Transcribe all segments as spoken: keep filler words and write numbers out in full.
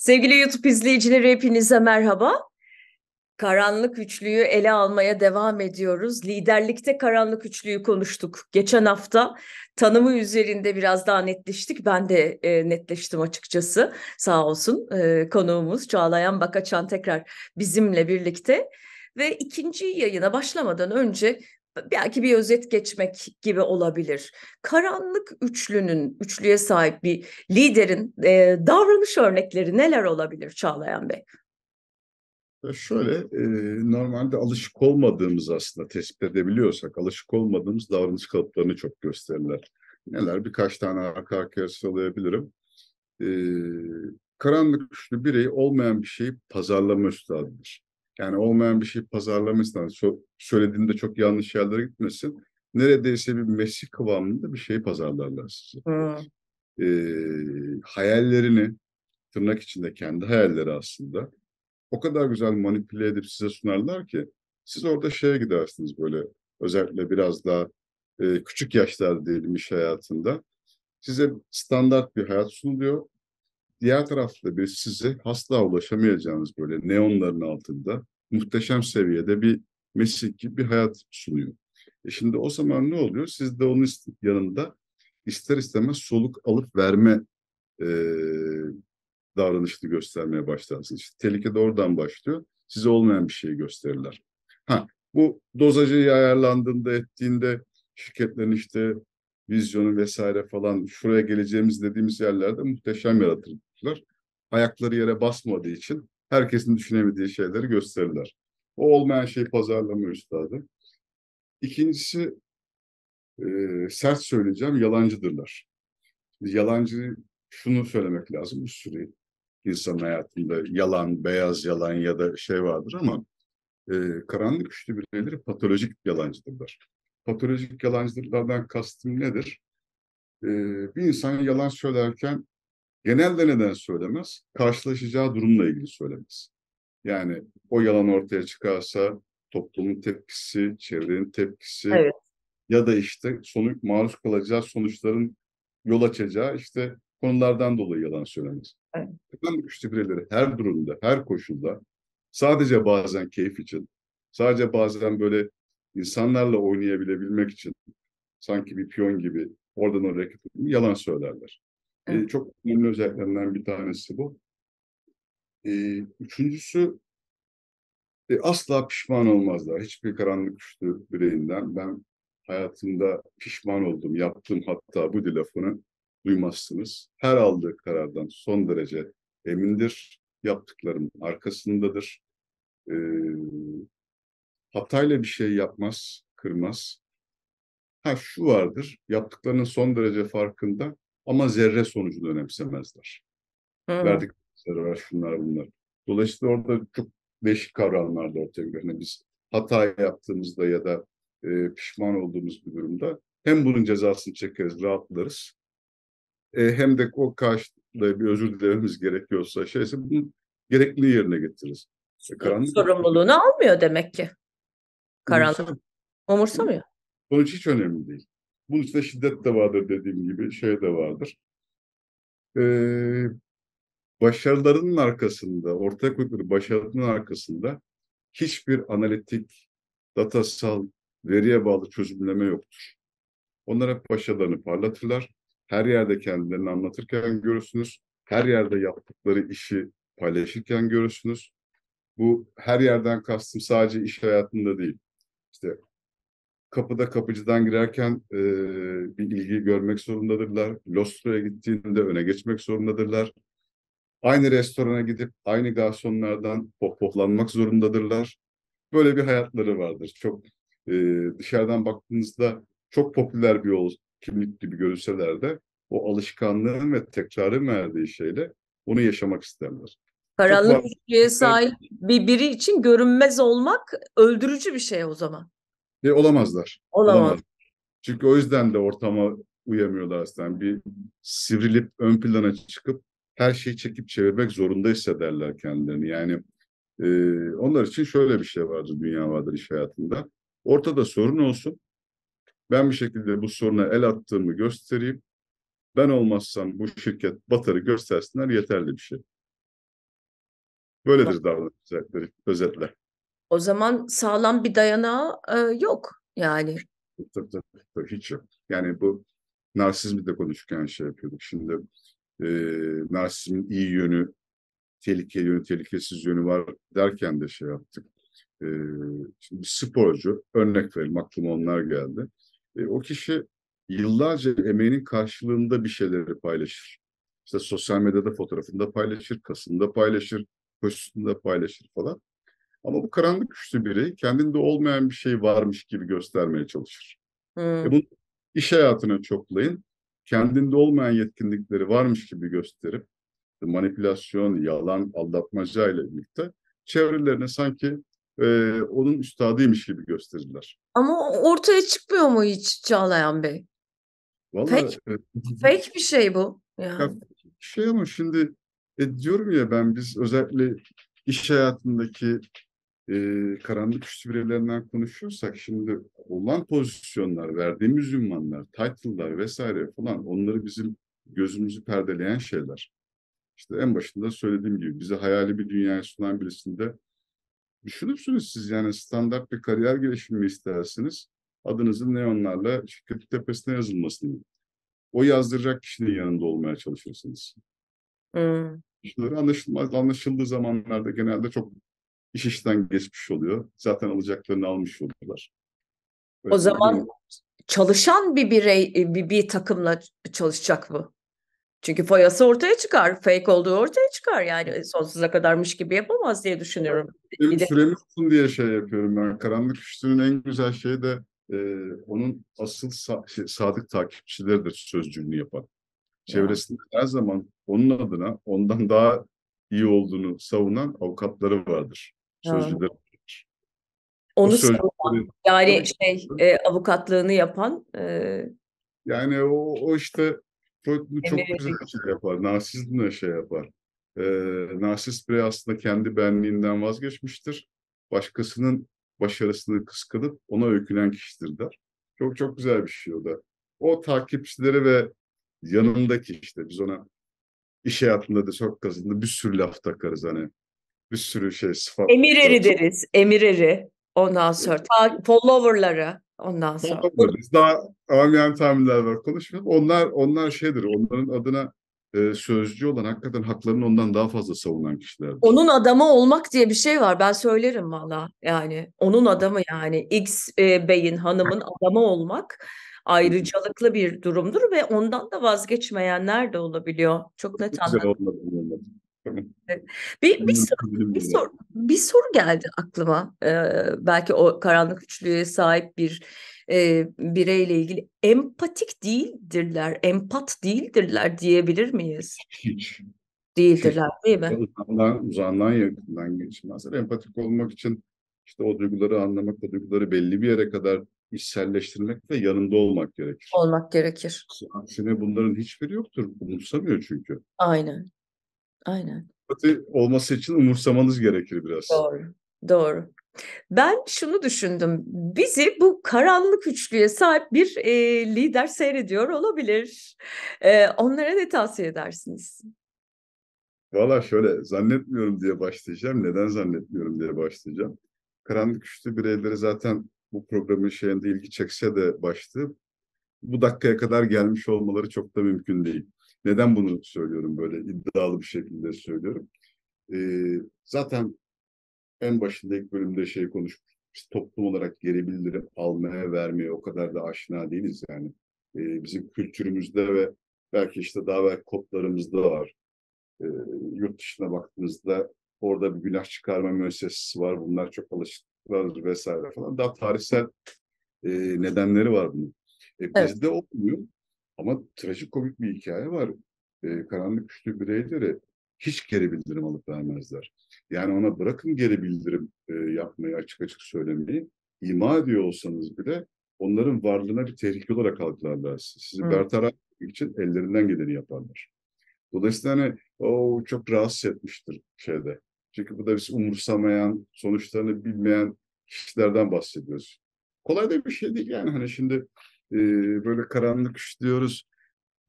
Sevgili YouTube izleyicileri, hepinize merhaba. Karanlık Üçlü'yü ele almaya devam ediyoruz. Liderlikte Karanlık Üçlü'yü konuştuk. Geçen hafta tanımı üzerinde biraz daha netleştik. Ben de e, netleştim açıkçası. Sağ olsun e, konuğumuz Çağlayan Bakaçan tekrar bizimle birlikte. Ve ikinci yayına başlamadan önce belki bir özet geçmek gibi olabilir. Karanlık üçlünün, üçlüye sahip bir liderin e, davranış örnekleri neler olabilir Çağlayan Bey? Şöyle, e, normalde alışık olmadığımız, aslında tespit edebiliyorsak, alışık olmadığımız davranış kalıplarını çok gösterirler. Neler? Birkaç tane arka arkaya sıralayabilirim. E, karanlık üçlü birey olmayan bir şeyi pazarlama üstadıdır. Yani olmayan bir şey pazarlamasından, söylediğimde çok yanlış yerlere gitmesin, neredeyse bir Mesih kıvamında bir şey pazarlarlar size. Ha. Ee, hayallerini, tırnak içinde kendi hayalleri aslında, o kadar güzel manipüle edip size sunarlar ki siz orada şeye gidersiniz, böyle özellikle biraz daha e, küçük yaşlarda diyelim iş hayatında. Size standart bir hayat sunuluyor. Diğer tarafta bir size asla ulaşamayacağınız böyle neonların altında muhteşem seviyede bir Mesih gibi bir hayat sunuyor. E şimdi o zaman ne oluyor? Siz de onun yanında ister istemez soluk alıp verme e, davranışını göstermeye başlarsınız. İşte tehlike de oradan başlıyor. Size olmayan bir şeyi gösterirler. Ha, bu dozajı ayarlandığında, ettiğinde şirketlerin işte vizyonu vesaire falan, şuraya geleceğimiz dediğimiz yerlerde muhteşem yaratırlar. Ayakları yere basmadığı için herkesin düşünemediği şeyleri gösterirler. O olmayan şeyi pazarlama üstadı. İkincisi, e, sert söyleyeceğim, yalancıdırlar. Yalancı, şunu söylemek lazım, bir sürü insan hayatında yalan, beyaz yalan ya da şey vardır ama e, karanlık üçlü bireyleri patolojik yalancıdırlar. Patolojik yalancılardan kastım nedir? Ee, bir insan yalan söylerken genelde neden söylemez? Karşılaşacağı durumla ilgili söylemez. Yani o yalan ortaya çıkarsa toplumun tepkisi, çevrenin tepkisi, evet, ya da işte sonu, maruz kalacağı sonuçların yol açacağı işte konulardan dolayı yalan söylemez. Evet. Karanlık üçlü bireyleri her durumda, her koşulda, sadece bazen keyif için, sadece bazen böyle İnsanlarla oynayabilebilmek için, sanki bir piyon gibi oradan oraya gidip yalan söylerler. Evet. Ee, çok önemli özelliklerinden bir tanesi bu. Ee, üçüncüsü, e, asla pişman olmazlar. Hiçbir karanlık üçlü bireyinden ben hayatımda pişman oldum, yaptım hatta bu lafını duymazsınız. Her aldığı karardan son derece emindir. Yaptıklarının arkasındadır. Ee, Hatayla bir şey yapmaz, kırmaz. Ha, şu vardır, yaptıklarının son derece farkında ama zerre sonucunu önemsemezler. Evet. Verdik zararlar, şunlar bunlar. Dolayısıyla orada çok değişik kavramlar da ortaya geliyor. Yani biz hata yaptığımızda ya da e, pişman olduğumuz bir durumda hem bunun cezasını çekeriz, rahatlarız. E, hem de o karşılıklı bir özür dilememiz gerekiyorsa şeyse bunun gerekli yerine getiririz. E, Sorumluluğunu da almıyor demek ki. Karanlık umursamıyor. Sonuç hiç önemli değil. Bunun içinde şiddet de vardır, dediğim gibi şey de vardır. Ee, başarılarının arkasında, ortaya koydukları başarılarının arkasında hiçbir analitik, datasal, veriye bağlı çözümleme yoktur. Onlar hep başarılarını parlatırlar. Her yerde kendilerini anlatırken görürsünüz. Her yerde yaptıkları işi paylaşırken görürsünüz. Bu her yerden kastım sadece iş hayatında değil. İşte kapıda kapıcıdan girerken e, bir ilgi görmek zorundadırlar. Lostro'ya gittiğinde öne geçmek zorundadırlar. Aynı restorana gidip aynı garsonlardan pohpohlanmak zorundadırlar. Böyle bir hayatları vardır. Çok e, dışarıdan baktığınızda çok popüler bir yol, kimlik gibi görünseler de o alışkanlığın ve tekrarın verdiği şeyle onu yaşamak isterler. Karanlık üçlüye sahip bir biri için görünmez olmak öldürücü bir şey o zaman. E, olamazlar. Olamaz. Olamaz. Çünkü o yüzden de ortama uyamıyorlar aslında. Bir sivrilip ön plana çıkıp her şeyi çekip çevirmek zorunda hissederler kendilerini. Yani e, onlar için şöyle bir şey vardır, dünya vardır iş hayatında. Ortada sorun olsun. Ben bir şekilde bu soruna el attığımı göstereyim. Ben olmazsam bu şirket batarı göstersinler, yeterli bir şey. Böyledir davranış özellikleri, özetle. O zaman sağlam bir dayanağı e, yok yani. Tabii, tabii, tabii, hiç yok. Yani bu narsizmi de konuşurken şey yapıyorduk. Şimdi e, narsizmin iyi yönü, tehlikeli yönü, tehlikesiz yönü var derken de şey yaptık. E, şimdi bir sporcu, örnek verelim, aklıma onlar geldi. E, o kişi yıllarca emeğinin karşılığında bir şeyleri paylaşır. İşte sosyal medyada fotoğrafında paylaşır, kasında paylaşır, postunda paylaşır falan. Ama bu karanlık güçlü biri kendinde olmayan bir şey varmış gibi göstermeye çalışır. Hmm. E bunu iş hayatına çoklayın. Kendinde olmayan yetkinlikleri varmış gibi gösterip manipülasyon, yalan, aldatmaca ile birlikte çevrelerine sanki e, onun üstadıymış gibi gösterirler. Ama ortaya çıkmıyor mu hiç Çağlayan Bey? Vallahi fake bir şey bu. Yani. Ya, şey ama şimdi e, diyorum ya ben biz özellikle iş hayatındaki e, karanlık güçlü bireylerinden konuşuyorsak şimdi olan pozisyonlar, verdiğimiz ünvanlar, title'lar vesaire falan onları bizim gözümüzü perdeleyen şeyler. İşte en başında söylediğim gibi bize hayali bir dünyaya sunan birisinde düşünürsünüz siz yani standart bir kariyer gelişimi istersiniz. Adınızın neonlarla şirketin tepesine yazılmasını. O yazdıracak kişinin yanında olmaya çalışırsınız. Hmm. Anlaşılmaz, anlaşıldığı zamanlarda genelde çok iş işten geçmiş oluyor. Zaten alacaklarını almış oluyorlar. Öyle o zaman mi? Çalışan bir birey, bir, bir takımla çalışacak mı? Çünkü foyası ortaya çıkar. Fake olduğu ortaya çıkar. Yani sonsuza kadarmış gibi yapamaz diye düşünüyorum. Benim süremiz uzun diye şey yapıyorum ben. Karanlık Üçlü'nün en güzel şeyi de e, onun asıl sa şey, sadık takipçileridir sözcüğünü yapan. Çevresinde her zaman onun adına ondan daha iyi olduğunu savunan avukatları vardır. Sözcüleri vardır. Onu sözcüleri, savunan, yani şey e, avukatlığını yapan. E, yani o, o işte Freud'un çok güzel şey yapar. Narsizmle şey yapar. E, narsist birey aslında kendi benliğinden vazgeçmiştir. Başkasının başarısını kıskanıp ona öykülen kişidir der. Çok çok güzel bir şey o da. O takipçileri ve yanındaki işte biz ona iş hayatında da çok kazında bir sürü laf takarız hani bir sürü şey sıfat. Emir eri deriz. Emir eri. Ondan sonra ta followerları ondan sonra. Biz daha amiyane tahminler var konuşuyoruz. Onlar onlar şeydir onların adına e, sözcü olan hakikaten haklarını ondan daha fazla savunan kişilerdir. Onun adamı olmak diye bir şey var ben söylerim valla yani onun adamı yani X e, beyin hanımın adamı olmak. Ayrıcalıklı bir durumdur ve ondan da vazgeçmeyenler de olabiliyor. Çok net anladım. Bir, bir, soru, bir, soru, bir soru geldi aklıma. Ee, belki o karanlık üçlüye sahip bir e, bireyle ilgili. Empatik değildirler, empat değildirler diyebilir miyiz? Hiç. Değildirler değil mi? Uzandan, uzandan yakından geçmezler. Empatik olmak için işte o duyguları anlamak, o duyguları belli bir yere kadar içselleştirmek ve yanında olmak gerekir. Olmak gerekir. Aksine bunların hiçbiri yoktur. Umursamıyor çünkü. Aynen. Aynen. Olması için umursamanız gerekir biraz. Doğru. Doğru. Ben şunu düşündüm. Bizi bu karanlık üçlüye sahip bir e, lider seyrediyor olabilir. E, onlara ne tavsiye edersiniz? Valla şöyle zannetmiyorum diye başlayacağım. Neden zannetmiyorum diye başlayacağım. Karanlık üçlü bireyleri zaten bu programın şeyinde ilgi çekse de başlığı bu dakikaya kadar gelmiş olmaları çok da mümkün değil. Neden bunu söylüyorum böyle iddialı bir şekilde söylüyorum. Ee, zaten en başında ilk bölümde şey konuştuk. Biz toplum olarak geri bildirim almaya vermeye o kadar da aşina değiliz yani. Ee, bizim kültürümüzde ve belki işte daha belki kodlarımızda var. Ee, yurt dışına baktığınızda orada bir günah çıkarma müessesesi var. Bunlar çok alışık vesaire falan. Daha tarihsel e, nedenleri var bunun. E, evet. Bizde olmuyor ama trajikomik bir hikaye var. E, karanlık güçlü bireyleri hiç geri bildirim alıp vermezler. Yani ona bırakın geri bildirim e, yapmayı, açık açık söylemeyi. İma ediyor olsanız bile onların varlığına bir tehlike olarak algılarlar. Sizi hmm. bertaraf etmek için ellerinden geleni yaparlar. Dolayısıyla hani, o çok rahatsız etmiştir şeyde. Çünkü bu da biz umursamayan, sonuçlarını bilmeyen kişilerden bahsediyoruz. Kolay da bir şey değil yani. Hani şimdi e, böyle karanlık iş diyoruz.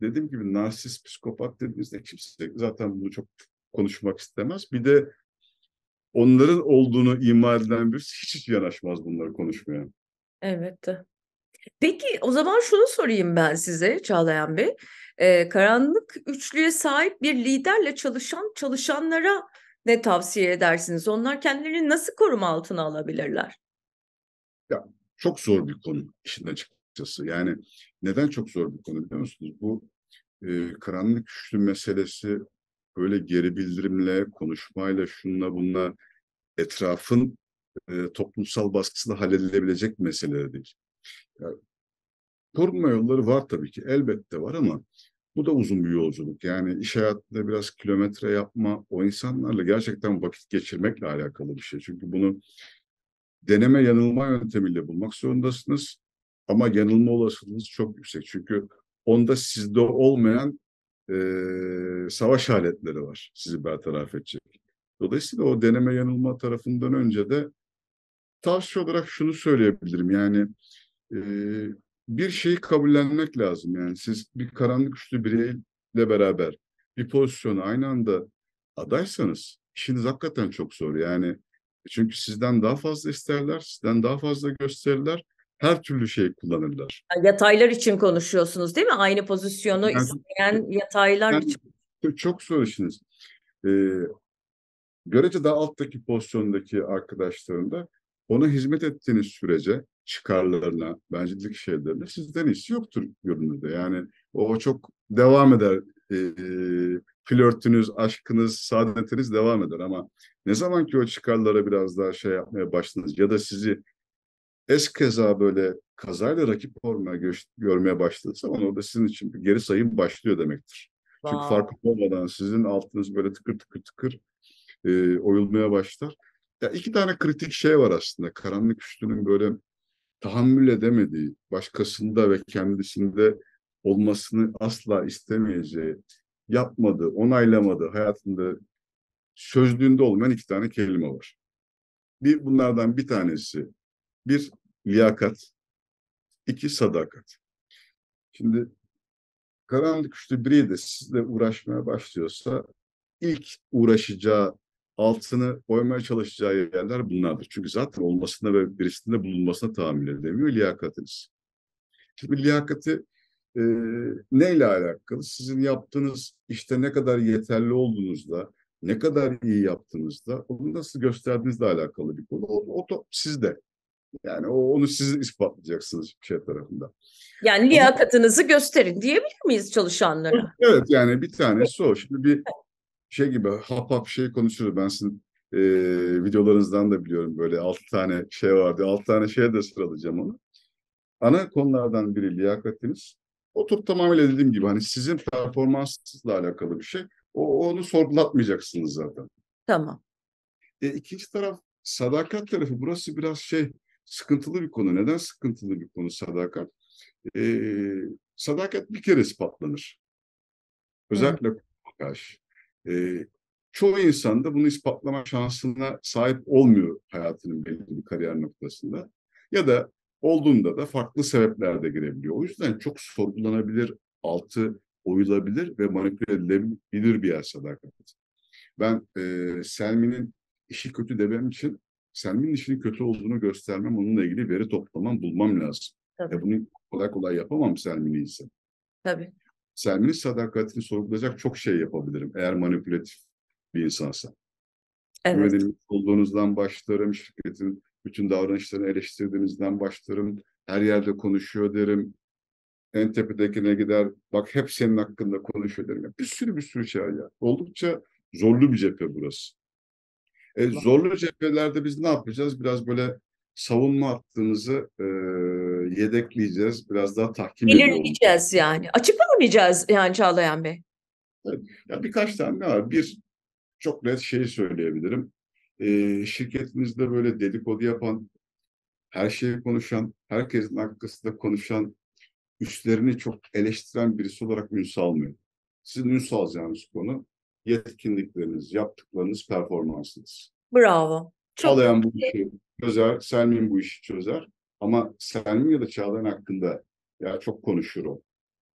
Dediğim gibi narsist, psikopat dediğimizde kimse zaten bunu çok konuşmak istemez. Bir de onların olduğunu ima edilen birisi hiç hiç yanaşmaz bunları konuşmaya. Evet. Peki o zaman şunu sorayım ben size Çağlayan Bey. Ee, karanlık üçlüye sahip bir liderle çalışan çalışanlara ne tavsiye edersiniz? Onlar kendilerini nasıl koruma altına alabilirler? Ya çok zor bir konu işin açıkçası. Yani neden çok zor bir konu biliyor musunuz? Bu e, karanlık üçlü meselesi böyle geri bildirimle, konuşmayla, şunla bunla etrafın e, toplumsal baskısıyla halledilebilecek meseleler değil. Yani, korunma yolları var tabii ki, elbette var ama bu da uzun bir yolculuk. Yani iş hayatında biraz kilometre yapma, o insanlarla gerçekten vakit geçirmekle alakalı bir şey. Çünkü bunu deneme yanılma yöntemiyle bulmak zorundasınız ama yanılma olasılığınız çok yüksek. Çünkü onda sizde olmayan e, savaş aletleri var sizi bertaraf edecek. Dolayısıyla o deneme yanılma tarafından önce de tavsiye olarak şunu söyleyebilirim. Yani e, bir şeyi kabullenmek lazım. Yani siz bir karanlık üçlü bireyle beraber bir pozisyona aynı anda adaysanız işiniz hakikaten çok zor. Yani çünkü sizden daha fazla isterler, sizden daha fazla gösterirler, her türlü şeyi kullanırlar. Yataylar için konuşuyorsunuz değil mi? Aynı pozisyonu yani, isteyen yataylar yani, için. Çok zor işiniz. Ee, görece daha alttaki pozisyondaki arkadaşların da ona hizmet ettiğiniz sürece çıkarlarına, bencillik şeylerine sizden iyisi yoktur görünürde. Yani o çok devam eder. Ee, flörtünüz, aşkınız, saadetiniz devam eder ama ne zaman ki o çıkarlara biraz daha şey yapmaya başladınız ya da sizi eskeza böyle kazayla rakip olmaya gö- görmeye başladıysa orada sizin için bir geri sayım başlıyor demektir. Wow. Çünkü farkında olmadan sizin altınız böyle tıkır tıkır tıkır e, oyulmaya başlar. Ya iki tane kritik şey var aslında. Karanlık üçlünün böyle tahammül edemediği, başkasında ve kendisinde olmasını asla istemeyeceği, yapmadı, onaylamadı, hayatında sözlüğünde olmayan iki tane kelime var. Bir bunlardan bir tanesi bir liyakat, iki sadakat. Şimdi karanlık üçlü biri de sizle uğraşmaya başlıyorsa ilk uğraşacağı, altını oymaya çalışacağı yerler bunlardır. Çünkü zaten olmasına ve birisinde bulunmasına tahammül edemiyor liyakatiniz. Şimdi liyakati Ee, neyle alakalı? Sizin yaptığınız işte ne kadar yeterli olduğunuzla, ne kadar iyi yaptığınızla, onu nasıl gösterdiğinizle alakalı bir konu. O, o top sizde. Yani o, onu siz ispatlayacaksınız bir şey tarafından. Yani liyakatınızı Ama, gösterin diyebilir miyiz çalışanlara? Evet yani bir tanesi o. Şimdi bir şey gibi hap hap şey konuşuruz. Ben sizin e, videolarınızdan da biliyorum böyle altı tane şey vardı. Altı tane şeye de sıralayacağım onu. Ana konulardan biri liyakatiniz. O top tamamıyla dediğim gibi hani sizin performansınızla alakalı bir şey. O, onu sorgulatmayacaksınız zaten. Tamam. E, ikinci taraf sadakat tarafı. Burası biraz şey sıkıntılı bir konu. Neden sıkıntılı bir konu sadakat? E, sadakat bir kere ispatlanır. Özellikle karşı. E, çoğu insan da bunu ispatlama şansına sahip olmuyor hayatının belli bir kariyer noktasında. Ya da olduğunda da farklı sebepler de girebiliyor. O yüzden çok sorgulanabilir, altı oyulabilir ve manipüle edilebilir bir yer sadakat. Ben e, Selmin'in işi kötü demem için Selmin'in işinin kötü olduğunu göstermem, onunla ilgili veri toplamam, bulmam lazım. E, bunu kolay kolay yapamam Selmin'i ise. Tabii. Selmin'in sadakatini sorgulayacak çok şey yapabilirim eğer manipülatif bir insansa. Evet. Güvenilmiş olduğunuzdan başlarım, şirketin bütün davranışlarını eleştirdiğinizden başlarım. Her yerde konuşuyor derim. En tepedekine gider. Bak hep senin hakkında konuşuyor derim. Bir sürü bir sürü şey ya. Oldukça zorlu bir cephe burası. E, zorlu cephelerde biz ne yapacağız? Biraz böyle savunma hattımızı e, yedekleyeceğiz. Biraz daha tahkim edeceğiz. Belirleyeceğiz yani. Açıklamayacağız yani Çağlayan Bey. Evet. Ya birkaç tane var. Bir çok net şey söyleyebilirim. E, şirketinizde böyle dedikodu yapan, her şeyi konuşan, herkesin hakkında konuşan, üstlerini çok eleştiren birisi olarak ün salmıyor. Sizin ün salacağınız konu yetkinlikleriniz, yaptıklarınız, performansınız. Bravo. Çağlayan bu işi çözer, Selmin bu işi çözer. Ama Selmin ya da Çağlayan hakkında ya çok konuşur o.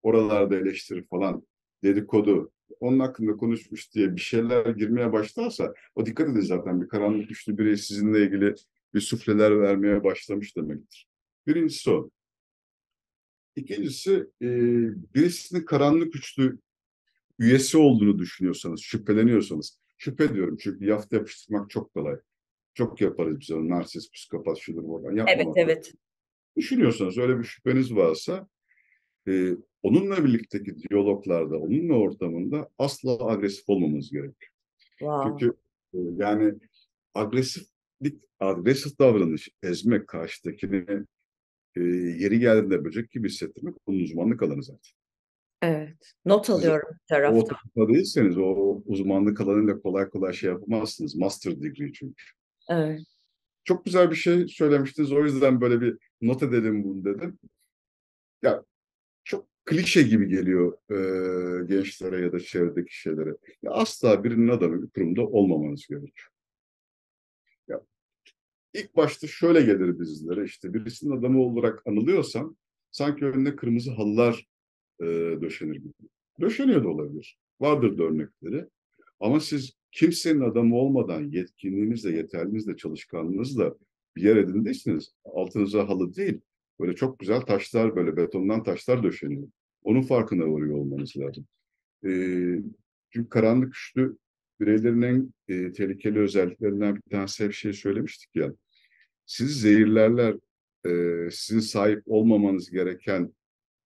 Oralarda eleştiri falan, dedikodu, onun hakkında konuşmuş diye bir şeyler girmeye başlarsa, o dikkat edin zaten bir karanlık üçlü birey sizinle ilgili bir sufleler vermeye başlamış demektir. Birincisi o. İkincisi, e, birisinin karanlık üçlü üyesi olduğunu düşünüyorsanız, şüpheleniyorsanız, şüphe ediyorum çünkü yafta yapıştırmak çok kolay. Çok yaparız biz onu, narsist, psikopat, şudur, oradan yapmamak. Evet, evet. Düşünüyorsanız, öyle bir şüpheniz varsa, e, onunla birlikteki diyaloglarda, onunla ortamında asla agresif olmamız gerekir. Wow. Çünkü e, yani agresiflik, agresif davranış, ezmek, karşıdakini e, yeri geldiğinde böcek gibi hissettirmek onun uzmanlık alanı zaten. Evet, not alıyorum siz, bir taraftan. O oturumda değilseniz o uzmanlık alanıyla kolay kolay şey yapamazsınız. Master degree çünkü. Evet. Çok güzel bir şey söylemiştiniz. O yüzden böyle bir not edelim bunu dedim. Ya çok klişe gibi geliyor e, gençlere ya da çevredeki kişilere. Ya, asla birinin adamı bir kurumda olmamanız gerekiyor. Ya, ilk başta şöyle gelir bizlere, işte birisinin adamı olarak anılıyorsam sanki önüne kırmızı halılar e, döşenir gibi. Döşeniyor da olabilir. Vardır da örnekleri. Ama siz kimsenin adamı olmadan yetkinliğinizle, yeterliğinizle, çalışkanlığınızla bir yer edindiyseniz altınıza halı değil, böyle çok güzel taşlar, böyle betondan taşlar döşeniyor. Onun farkına varıyor olmanız lazım. E, çünkü karanlık üçlü bireylerin en e, tehlikeli özelliklerinden bir tanesi, bir şey söylemiştik ya. Siz zehirlerler, e, sizin sahip olmamanız gereken,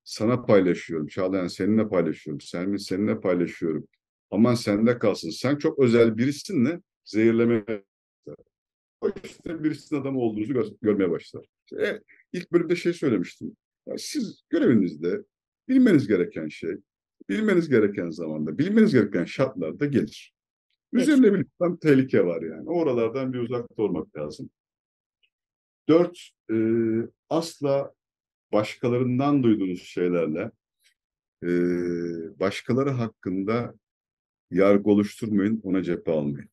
sana paylaşıyorum, Çağlayan seninle paylaşıyorum, Selmin seninle paylaşıyorum, aman sende kalsın, sen çok özel birisinle zehirlemeye başlar. O işte birisinin adamı olduğunuzu gör, görmeye başlar. E, ilk bölümde şey söylemiştim. Yani siz görevinizde bilmeniz gereken şey, bilmeniz gereken zamanda, bilmeniz gereken şartlarda gelir. Üzerine bir tehlike var yani. Oralardan bir uzakta olmak lazım. Dört, e, asla başkalarından duyduğunuz şeylerle e, başkaları hakkında yargı oluşturmayın, ona cephe almayın.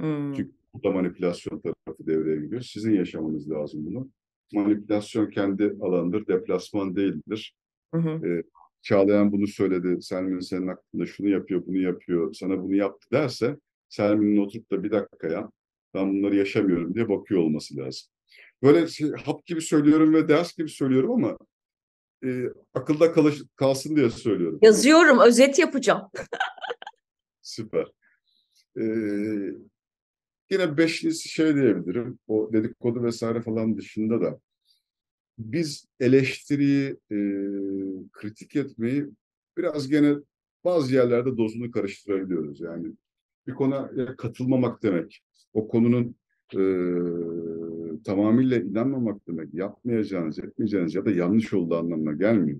Hmm. Çünkü bu da manipülasyon tarafı devreye giriyor. Sizin yaşamanız lazım bunu. Manipülasyon kendi alanıdır, deplasman değildir. Hı hı. Ee, Çağlayan bunu söyledi, Selmin senin aklında şunu yapıyor, bunu yapıyor, sana bunu yaptı derse, Selmin'in oturup da bir dakika ya, ben bunları yaşamıyorum diye bakıyor olması lazım. Böyle şey, hap gibi söylüyorum ve ders gibi söylüyorum ama e, akılda kalış, kalsın diye söylüyorum. Yazıyorum, özet yapacağım. Süper. Ee, yine beşincisi şey diyebilirim. O dedikodu vesaire falan dışında da biz eleştiriyi, e, kritik etmeyi biraz gene bazı yerlerde dozunu karıştırabiliyoruz. Yani bir konuya katılmamak demek, o konunun e, tamamıyla inanmamak demek, yapmayacağınız, etmeyeceğiniz ya da yanlış olduğu anlamına gelmiyor.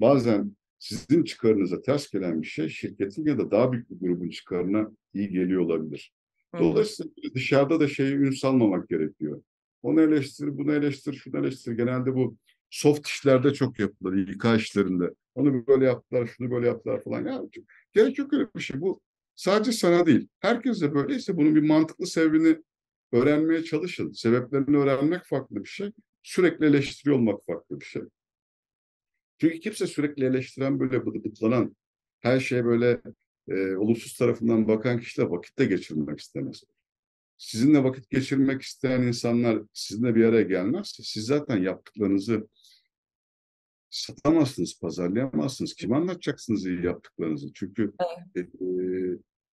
Bazen sizin çıkarınıza ters gelen bir şey, şirketin ya da daha büyük bir grubun çıkarına iyi geliyor olabilir. Dolayısıyla dışarıda da şeyi ün salmamak gerekiyor. Onu eleştir, bunu eleştir, şunu eleştir. Genelde bu soft işlerde çok yapılır, İK işlerinde. Onu böyle yaptılar, şunu böyle yaptılar falan. Ya, gerek yok öyle bir şey. Bu sadece sana değil. Herkese böyleyse bunun bir mantıklı sebebini öğrenmeye çalışın. Sebeplerini öğrenmek farklı bir şey. Sürekli eleştiriyor olmak farklı bir şey. Çünkü kimse sürekli eleştiren, böyle bıdı bıtlanan, her şeye böyle e, olumsuz tarafından bakan kişiyle vakit de geçirmek istemez. Sizinle vakit geçirmek isteyen insanlar sizinle bir araya gelmezse siz zaten yaptıklarınızı satamazsınız, pazarlayamazsınız. Kime anlatacaksınız iyi yaptıklarınızı? Çünkü e, e,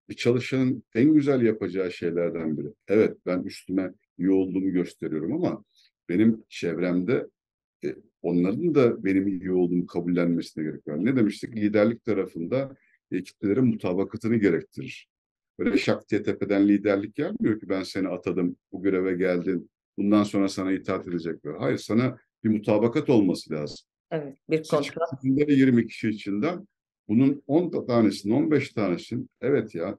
bir çalışanın en güzel yapacağı şeylerden biri. Evet, ben üstüme iyi olduğumu gösteriyorum ama benim çevremde e, onların da benim iyi olduğumu kabullenmesine gerek var. Ne demiştik? Liderlik tarafında e, kitlelerin mutabakatını gerektirir. Böyle şak diye tepeden liderlik gelmiyor ki ben seni atadım, bu göreve geldin, bundan sonra sana itaat edecekler. Hayır, sana bir mutabakat olması lazım. Evet, bir kontrat. yirmi kişi içinden bunun on tanesinin, on beş tanesinin evet ya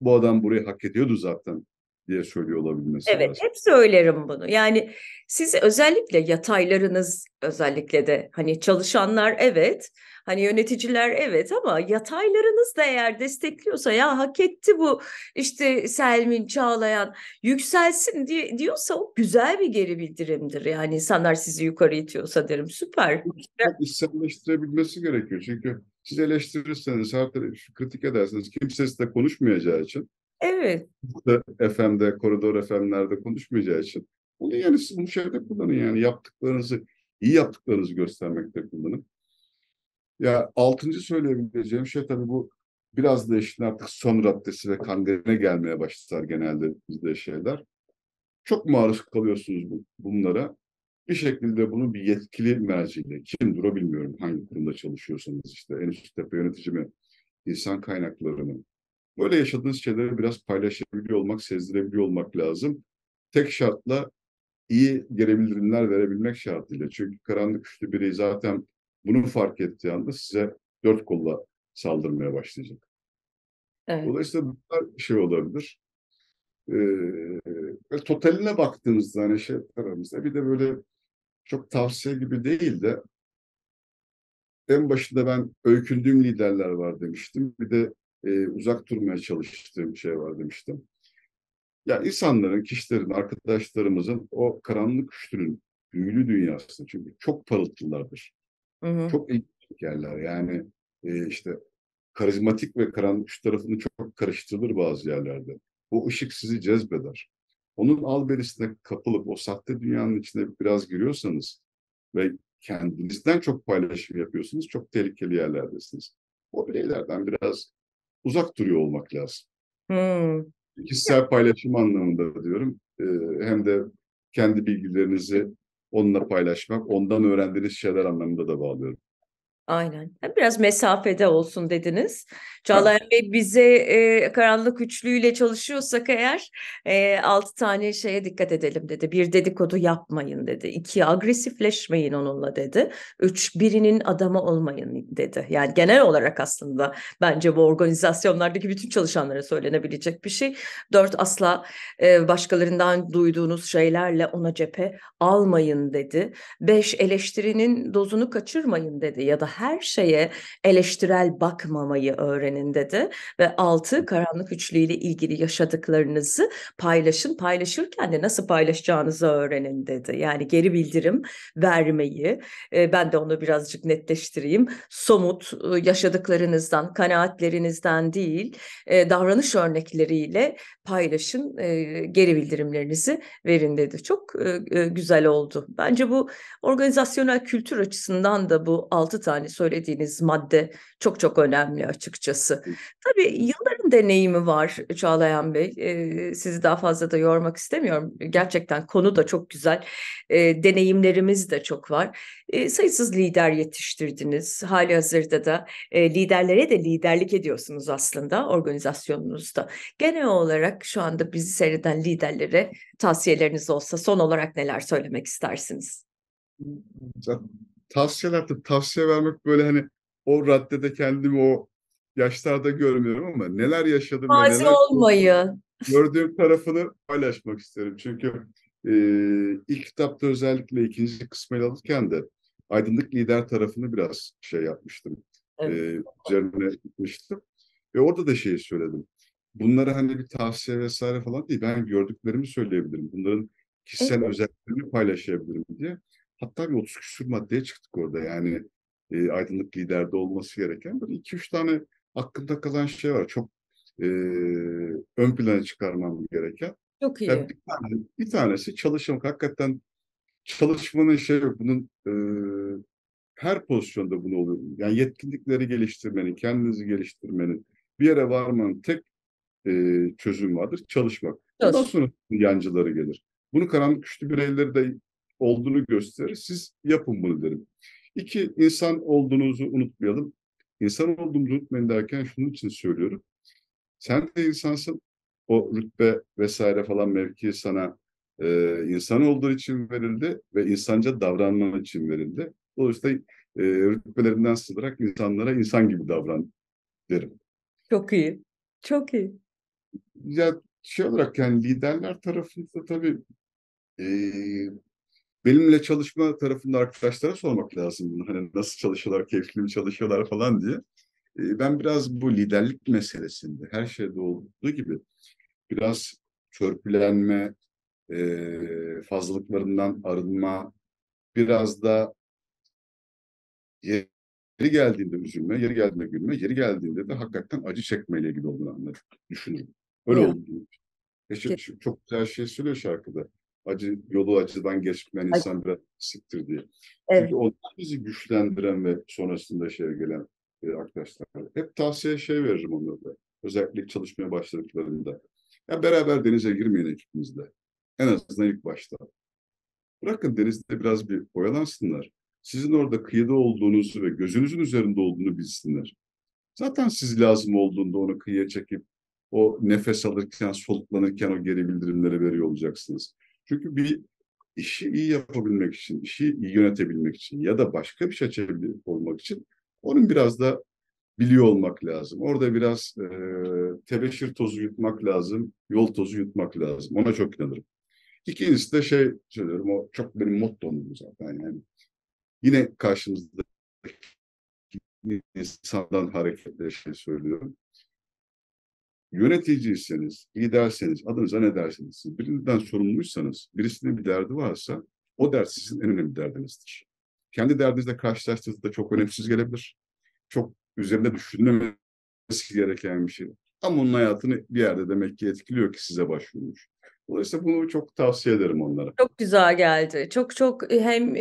bu adam burayı hak ediyordu zaten diye söylüyor olabilmesi evet, lazım. Hep söylerim bunu. Yani siz özellikle yataylarınız, özellikle de hani çalışanlar evet, hani yöneticiler evet, ama yataylarınız da eğer destekliyorsa, ya hak etti bu işte Selmin, Çağlayan yükselsin diye, diyorsa o güzel bir geri bildirimdir. Yani insanlar sizi yukarı itiyorsa derim süper. İşselleştirebilmesi gerekiyor çünkü siz eleştirirseniz, her tarafı kritik ederseniz, kimse size konuşmayacağı için, evet, F M'de, koridor F M'lerde konuşmayacağı için, bunu yani siz bu şeyde kullanın yani, yaptıklarınızı, iyi yaptıklarınızı göstermekte kullanın. Ya altıncı söyleyebileceğim şey tabii bu biraz da işin artık son raddesi ve kangrene gelmeye başlar genelde bizde şeyler. Çok maruz kalıyorsunuz bu, bunlara. Bir şekilde bunu bir yetkili merciyle, kimdir o bilmiyorum, hangi kurumda çalışıyorsanız işte en üst tepe yönetici mi, insan kaynakları mı? Böyle yaşadığınız şeyleri biraz paylaşabiliyor olmak, sezdirebiliyor olmak lazım. Tek şartla iyi geri bildirimler verebilmek şartıyla. Çünkü karanlık üçlü biri zaten bunu fark ettiği anda size dört kolla saldırmaya başlayacak. Evet. Dolayısıyla bunlar şey olabilir. Ee, totaline baktığımızda hani şey aramızda bir de böyle çok tavsiye gibi değil de en başında ben öykündüğüm liderler var demiştim. Bir de e, uzak durmaya çalıştığım şey var demiştim. Ya yani insanların, kişilerin, arkadaşlarımızın o karanlık üçlünün büyülü dünyası. Çünkü çok parıltılardır. Hı hı. Çok ilginç yerler. Yani e, işte karizmatik ve karanlık üç tarafını çok karıştırılır bazı yerlerde. O ışık sizi cezbeder. Onun alberisine kapılıp o sahte dünyanın içine biraz giriyorsanız ve kendinizden çok paylaşım yapıyorsunuz, çok tehlikeli yerlerdesiniz. O bireylerden biraz uzak duruyor olmak lazım. Hı. Kişisel paylaşım anlamında diyorum. Ee, hem de kendi bilgilerinizi onunla paylaşmak, ondan öğrendiğiniz şeyler anlamında da bağlıyorum. Aynen. Biraz mesafede olsun dediniz. Çağlayan evet. Bey bize e, karanlık üçlüyle çalışıyorsak eğer e, altı tane şeye dikkat edelim dedi. Bir, dedikodu yapmayın dedi. İki, agresifleşmeyin onunla dedi. Üç, birinin adamı olmayın dedi. Yani genel olarak aslında bence bu organizasyonlardaki bütün çalışanlara söylenebilecek bir şey. Dört, asla e, başkalarından duyduğunuz şeylerle ona cephe almayın dedi. Beş, eleştirinin dozunu kaçırmayın dedi ya da her şeye eleştirel bakmamayı öğrenin dedi ve altı, karanlık üçlü ile ilgili yaşadıklarınızı paylaşın, paylaşırken de nasıl paylaşacağınızı öğrenin dedi. Yani geri bildirim vermeyi, ben de onu birazcık netleştireyim, somut yaşadıklarınızdan, kanaatlerinizden değil, davranış örnekleriyle paylaşın, geri bildirimlerinizi verin dedi. Çok güzel oldu. Bence bu organizasyonel kültür açısından da bu altı tane yani söylediğiniz madde çok çok önemli açıkçası. Tabii yılların deneyimi var Çağlayan Bey. E, sizi daha fazla da yormak istemiyorum. Gerçekten konu da çok güzel. E, deneyimlerimiz de çok var. E, sayısız lider yetiştirdiniz. Hali hazırda da e, liderlere de liderlik ediyorsunuz aslında organizasyonunuzda. Genel olarak şu anda bizi seyreden liderlere tavsiyeleriniz olsa son olarak neler söylemek istersiniz? Çok tavsiyeler de tavsiye vermek böyle hani o raddede kendimi o yaşlarda görmüyorum ama neler yaşadım. Mazi olmayı. Gördüğüm tarafını paylaşmak isterim. Çünkü e, ilk kitapta özellikle ikinci kısmıyla alırken de aydınlık lider tarafını biraz şey yapmıştım. Evet. E, üzerine gitmiştim. Ve orada da şeyi söyledim. Bunlara hani bir tavsiye vesaire falan değil. Ben gördüklerimi söyleyebilirim. Bunların kişisel evet. özelliklerini paylaşabilirim diye. Hatta bir otuz küsur maddeye çıktık orada yani e, aydınlık liderde olması gereken böyle iki üç tane aklımda kalan şey var. Çok e, ön plana çıkarmam gereken. Çok iyi. Yani bir, tane, bir tanesi çalışmak. Hakikaten çalışmanın şey yok. Bunun e, her pozisyonda bunu oluyor. Yani yetkinlikleri geliştirmenin, kendinizi geliştirmenin, bir yere varmanın tek e, çözüm vardır. Çalışmak. Ondan evet. sonra yancıları gelir. Bunu karanlık üçlü bireyleri de olduğunu gösterir. Siz yapın bunu derim. İki, insan olduğunuzu unutmayalım. İnsan olduğumuzu unutmayın derken şunun için söylüyorum. Sen de insansın. O rütbe vesaire falan mevki sana e, insan olduğu için verildi ve insanca davranman için verildi. Dolayısıyla e, rütbelerinden sığınarak insanlara insan gibi davran derim. Çok iyi. Çok iyi. Ya şey olarak yani liderler tarafında tabii eee benimle çalışma tarafında arkadaşlara sormak lazım. Hani nasıl çalışıyorlar, keyifli mi çalışıyorlar falan diye. Ben biraz bu liderlik meselesinde her şeyde olduğu gibi biraz törpülenme, fazlalıklarından arınma, biraz da Yeri geldiğinde üzülme, yeri geldiğinde gülme, yeri geldiğinde de hakikaten acı çekmeyle ilgili olduğunu anladım, düşünüyorum. Öyle ya. Oldu. Eşe, çok güzel şey söylüyor şarkıda. Acı, yolu acıdan geçmeyen acı. İnsan biraz siktir diye. Evet. Çünkü onlar bizi güçlendiren ve sonrasında şeye gelen e, arkadaşlar. Hep tavsiye şey veririm onlara da. Özellikle çalışmaya başladıklarında. Ya beraber denize girmeyin ekibinizde. En azından ilk başta. Bırakın denizde biraz bir oyalansınlar. Sizin orada kıyıda olduğunuzu ve gözünüzün üzerinde olduğunu bilsinler. Zaten siz lazım olduğunda onu kıyıya çekip o nefes alırken, soluklanırken o geri bildirimlere veriyor olacaksınız. Çünkü bir işi iyi yapabilmek için, işi iyi yönetebilmek için ya da başka bir şey açabilmek olmak için onun biraz da biliyor olmak lazım. Orada biraz e, tebeşir tozu yutmak lazım, yol tozu yutmak lazım. Ona çok inanırım. İkincisi de şey söylüyorum, o çok benim mottomdu zaten yani. Yine karşımızda insandan hareketle şey söylüyorum. Yöneticiyseniz, liderseniz, adınıza ne dersiniz? Birinden sorumluysanız, birisinin bir derdi varsa o dert sizin en önemli derdinizdir. Kendi derdinizle karşılaştığınızda çok önemsiz gelebilir. Çok üzerinde düşünülmesi gereken bir şey. Ama onun hayatını bir yerde demek ki etkiliyor ki size başvurmuş. Dolayısıyla bunu çok tavsiye ederim onlara. Çok güzel geldi. Çok çok hem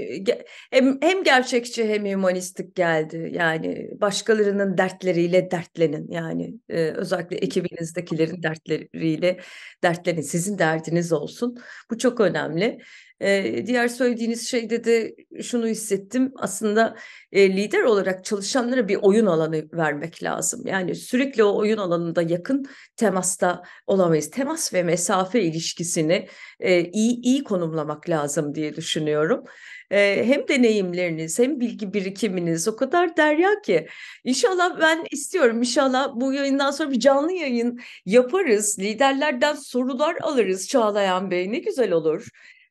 hem, hem gerçekçi hem hümanistik geldi. Yani başkalarının dertleriyle dertlenin. Yani e, özellikle ekibinizdekilerin dertleriyle dertlenin. Sizin derdiniz olsun. Bu çok önemli. E, diğer söylediğiniz şeyde de şunu hissettim. Aslında e, lider olarak çalışanlara bir oyun alanı vermek lazım. Yani sürekli o oyun alanında yakın temasta olamayız. Temas ve mesafe ilişkisi İlişkisini e, iyi iyi konumlamak lazım diye düşünüyorum. E, hem deneyimleriniz hem bilgi birikiminiz o kadar derya ki. İnşallah ben istiyorum. İnşallah bu yayından sonra bir canlı yayın yaparız. Liderlerden sorular alırız Çağlayan Bey. Ne güzel olur.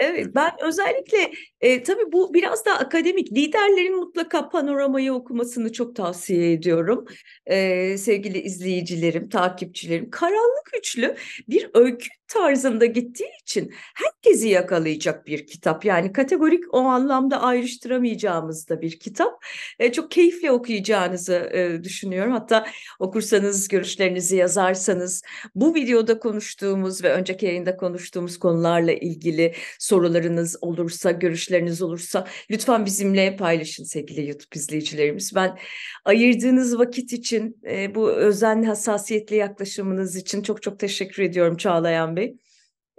Evet, ben özellikle e, tabii bu biraz daha akademik, liderlerin mutlaka Panorama'yı okumasını çok tavsiye ediyorum. E, sevgili izleyicilerim, takipçilerim. Karanlık Üçlü bir öykü tarzında gittiği için herkesi yakalayacak bir kitap. Yani kategorik o anlamda ayrıştıramayacağımız da bir kitap. E, çok keyifle okuyacağınızı e, düşünüyorum. Hatta okursanız, görüşlerinizi yazarsanız, bu videoda konuştuğumuz ve önceki yayında konuştuğumuz konularla ilgili sorularınız olursa, görüşleriniz olursa lütfen bizimle paylaşın sevgili YouTube izleyicilerimiz. Ben ayırdığınız vakit için, bu özenli, hassasiyetli yaklaşımınız için çok çok teşekkür ediyorum Çağlayan Bey.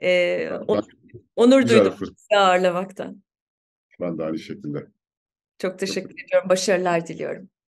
Ee, onur, onur duydum sizi ağırlamaktan. Ben de aynı şekilde. Çok teşekkür çok ediyorum. Başarılar diliyorum.